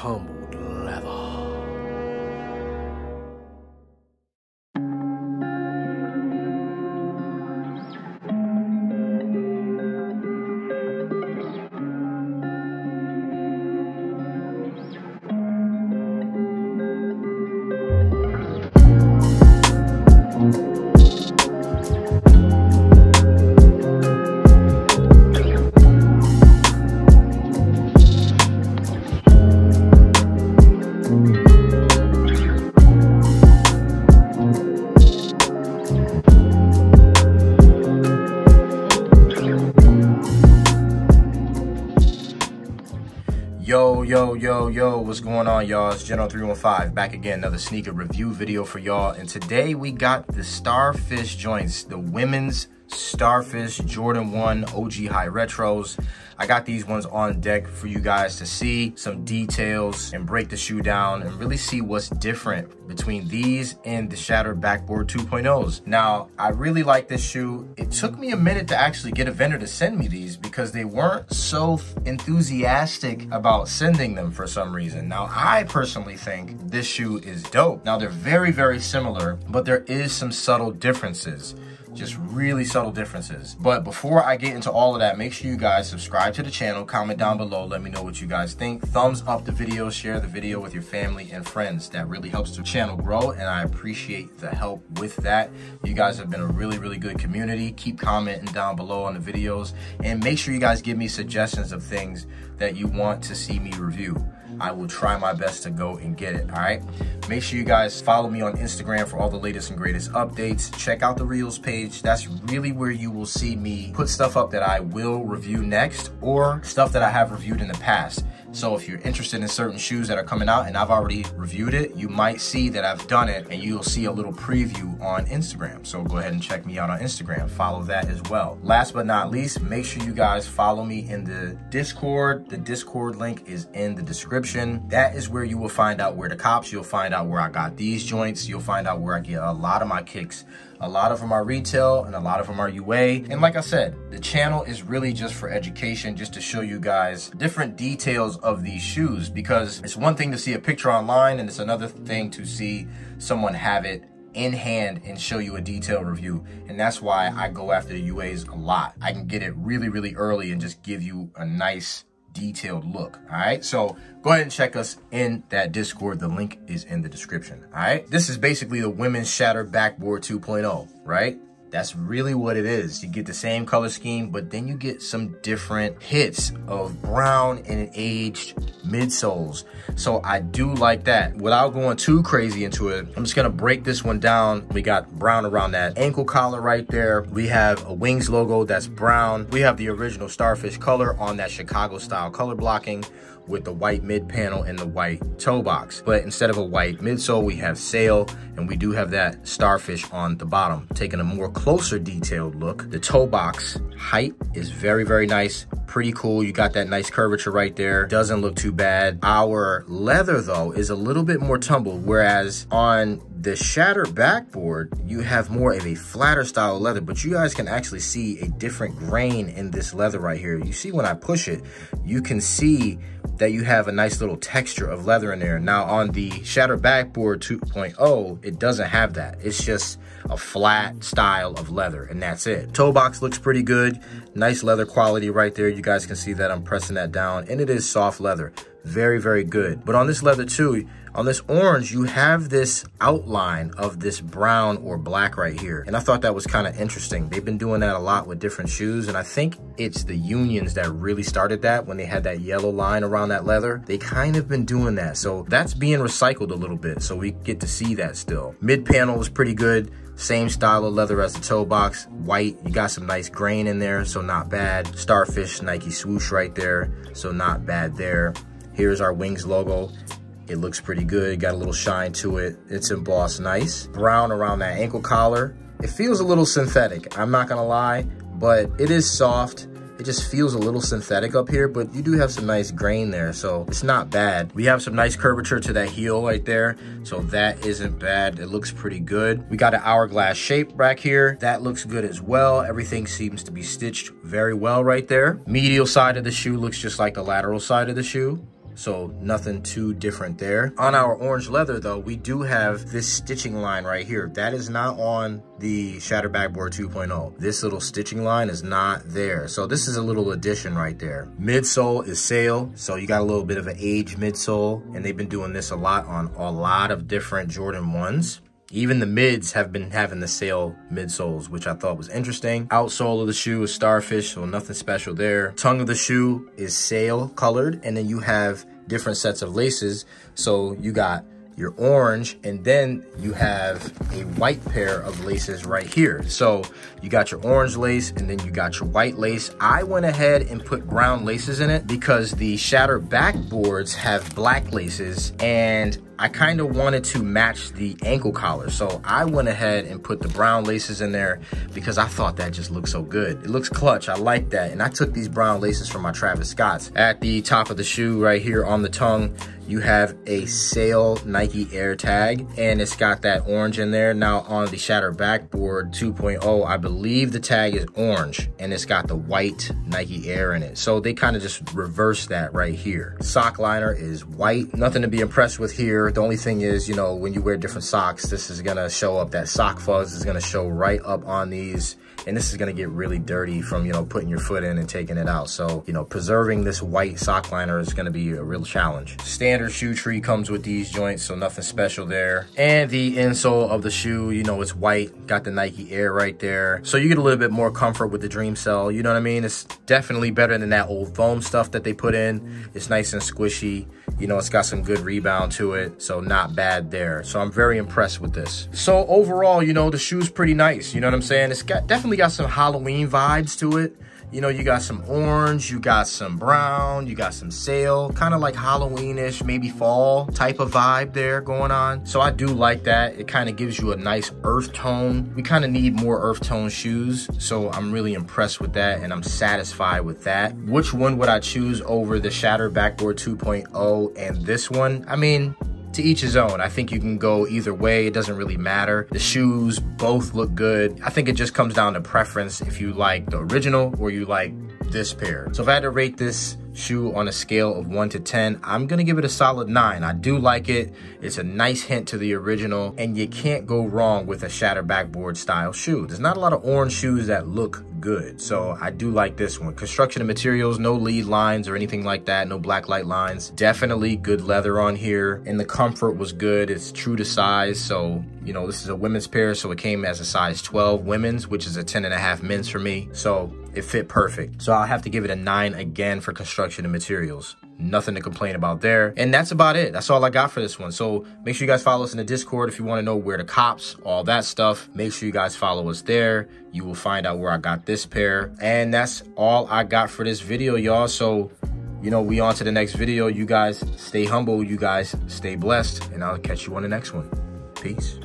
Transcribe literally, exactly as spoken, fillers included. humbled level. Yo, yo, yo, yo, what's going on, y'all? It's General three one five back again, another sneaker review video for y'all. And today we got the Starfish joints, the women's Starfish Jordan one O G High Retros. I got these ones on deck for you guys to see some details and break the shoe down and really see what's different between these and the Shattered Backboard two point ohs. Now, I really like this shoe. It took me a minute to actually get a vendor to send me these because they weren't so enthusiastic about sending them for some reason. Now, I personally think this shoe is dope. Now, they're very, very similar, but there is some subtle differences. Just really subtle differences. But before I get into all of that, make sure you guys subscribe to the channel, comment down below, let me know what you guys think. Thumbs up the video, share the video with your family and friends. That really helps the channel grow, and I appreciate the help with that. You guys have been a really, really good community. Keep commenting down below on the videos, and make sure you guys give me suggestions of things that you want to see me review. I will try my best to go and get it, all right? Make sure you guys follow me on Instagram for all the latest and greatest updates. Check out the Reels page. That's really where you will see me put stuff up that I will review next or stuff that I have reviewed in the past. So if you're interested in certain shoes that are coming out and I've already reviewed it, you might see that I've done it and you'll see a little preview on Instagram. So go ahead and check me out on Instagram. Follow that as well. Last but not least, make sure you guys follow me in the Discord. The Discord link is in the description. That is where you will find out where the cops, you'll find out where I got these joints. You'll find out where I get a lot of my kicks. A lot of them are retail and a lot of them are U A. And like I said, the channel is really just for education, just to show you guys different details of these shoes, because it's one thing to see a picture online and it's another thing to see someone have it in hand and show you a detailed review. And that's why I go after the U As a lot. I can get it really, really early and just give you a nice detailed look. All right, so go ahead and check us in that Discord. The link is in the description. All right, this is basically the women's Shattered Backboard two point oh, right? That's really what it is. You get the same color scheme, but then you get some different hits of brown and aged midsoles. So I do like that. Without going too crazy into it, I'm just gonna break this one down. We got brown around that ankle collar right there. We have a Wings logo that's brown. We have the original Starfish color on that Chicago style color blocking with the white mid panel and the white toe box. But instead of a white midsole, we have sail, and we do have that starfish on the bottom, taking a more closer detailed look. The toe box height is very, very nice. Pretty cool. You got that nice curvature right there. Doesn't look too bad. Our leather though is a little bit more tumbled, whereas on the Shattered Backboard, you have more of a flatter style of leather, but you guys can actually see a different grain in this leather right here. You see when I push it, you can see that you have a nice little texture of leather in there. Now on the Shattered Backboard two point oh, it doesn't have that. It's just a flat style of leather, and that's it. Toe box looks pretty good. Nice leather quality right there. You guys can see that I'm pressing that down, and it is soft leather. Very, very good. But on this leather too, on this orange, you have this outline of this brown or black right here. And I thought that was kind of interesting. They've been doing that a lot with different shoes. And I think it's the Unions that really started that when they had that yellow line around that leather. They kind of been doing that. So that's being recycled a little bit. So we get to see that still. Mid panel was pretty good. Same style of leather as the toe box, white. You got some nice grain in there, so not bad. Starfish Nike swoosh right there, so not bad there. Here's our Wings logo. It looks pretty good. Got a little shine to it. It's embossed nice. Brown around that ankle collar. It feels a little synthetic, I'm not gonna lie, but it is soft. It just feels a little synthetic up here, but you do have some nice grain there, so it's not bad. We have some nice curvature to that heel right there, so that isn't bad. It looks pretty good. We got an hourglass shape back here. That looks good as well. Everything seems to be stitched very well right there. Medial side of the shoe looks just like the lateral side of the shoe. so nothing too different there. On our orange leather though, we do have this stitching line right here. That is not on the Shattered Backboard two point oh. This little stitching line is not there. So this is a little addition right there. Midsole is sail, so you got a little bit of an age midsole, and they've been doing this a lot on a lot of different Jordan ones. Even the mids have been having the sail midsoles, which I thought was interesting. Outsole of the shoe is starfish, so nothing special there. Tongue of the shoe is sail colored, and then you have different sets of laces. So you got your orange, and then you have a white pair of laces right here. So you got your orange lace, and then you got your white lace. I went ahead and put brown laces in it because the Shattered Backboards have black laces, and I kind of wanted to match the ankle collar. So I went ahead and put the brown laces in there because I thought that just looked so good. It looks clutch, I like that. And I took these brown laces from my Travis Scotts. At the top of the shoe right here on the tongue, you have a sail Nike Air tag, and it's got that orange in there. Now on the Shattered Backboard two point oh, I believe the tag is orange and it's got the white Nike Air in it. So they kind of just reversed that right here. Sock liner is white, nothing to be impressed with here. The only thing is, you know, when you wear different socks, this is gonna show up. That sock fuzz is gonna show right up on these, and this is gonna get really dirty from, you know, putting your foot in and taking it out. So, you know, preserving this white sock liner is gonna be a real challenge. Standard shoe tree comes with these joints, so nothing special there. And the insole of the shoe, you know, it's white, got the Nike Air right there. So you get a little bit more comfort with the Dream Cell, you know what I mean? It's definitely better than that old foam stuff that they put in. It's nice and squishy, you know, it's got some good rebound to it. So not bad there. So I'm very impressed with this. So overall, you know, the shoe's pretty nice. You know what I'm saying? It's got definitely got some Halloween vibes to it. You know, you got some orange, you got some brown, you got some sail, kind of like Halloween-ish, maybe fall type of vibe there going on. So I do like that. It kind of gives you a nice earth tone. We kind of need more earth tone shoes. So I'm really impressed with that, and I'm satisfied with that. Which one would I choose over the Shattered Backboard two point oh and this one? I mean, to each his own. I think you can go either way. It doesn't really matter. The shoes both look good. I think it just comes down to preference if you like the original or you like this pair. So if I had to rate this shoe on a scale of one to ten, I'm gonna give it a solid nine. I do like it. It's a nice hint to the original, and you can't go wrong with a Shattered Backboard style shoe. There's not a lot of orange shoes that look good, so I do like this one. Construction of materials, no lead lines or anything like that, no black light lines. Definitely good leather on here, and the comfort was good. It's true to size, so you know, this is a women's pair, so it came as a size twelve women's, which is a ten and a half men's for me, so it fit perfect. So I'll have to give it a nine again for construction and materials. Nothing to complain about there. And that's about it. That's all I got for this one. So make sure you guys follow us in the Discord if you want to know where the cops, all that stuff. Make sure you guys follow us there. You will find out where I got this pair. And that's all I got for this video, y'all. So, you know, we on to the next video. You guys stay humble. You guys stay blessed. And I'll catch you on the next one. Peace.